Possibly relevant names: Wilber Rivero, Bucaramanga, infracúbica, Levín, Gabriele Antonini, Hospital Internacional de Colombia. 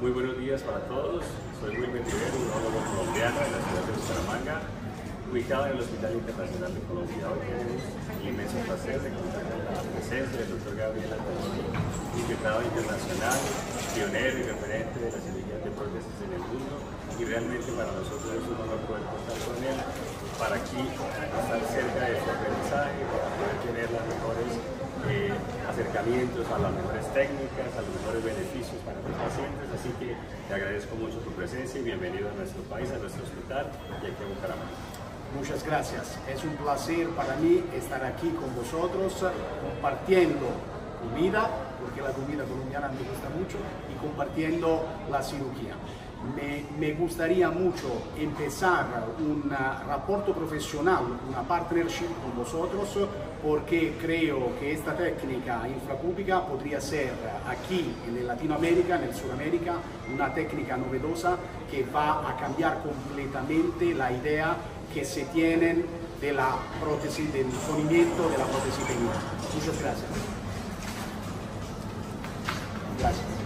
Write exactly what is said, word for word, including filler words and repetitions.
Muy buenos días para todos. Soy Wilber Rivero, urologo colombiano de la ciudad de Bucaramanga, ubicado en el Hospital Internacional de Colombia. Hoy tenemos el inmenso placer de contar con la presencia del doctor Gabriele Antonini, infectado internacional, pionero y referente de la cirugía de prótesis en el mundo. Y realmente para nosotros es un honor poder contar con él, para aquí estar cerca de su aprendizaje, para poder tener los mejores eh, acercamientos a las mejores técnicas, a los mejores beneficios para los pacientes. Así que te agradezco mucho tu presencia y bienvenido a nuestro país, a nuestro hospital y aquí a Bucaramanga. Muchas gracias. Es un placer para mí estar aquí con vosotros, compartiendo comida, porque la comida colombiana me gusta mucho, y compartiendo la cirugía. Me, me gustaría mucho empezar un rapporto profesional, una partnership con vosotros, porque creo que esta técnica infracúbica podría ser aquí en Latinoamérica, en Sudamérica, una técnica novedosa que va a cambiar completamente la idea que se tienen de la prótesis, del movimiento de la prótesis peniana. Muchas gracias. Gracias.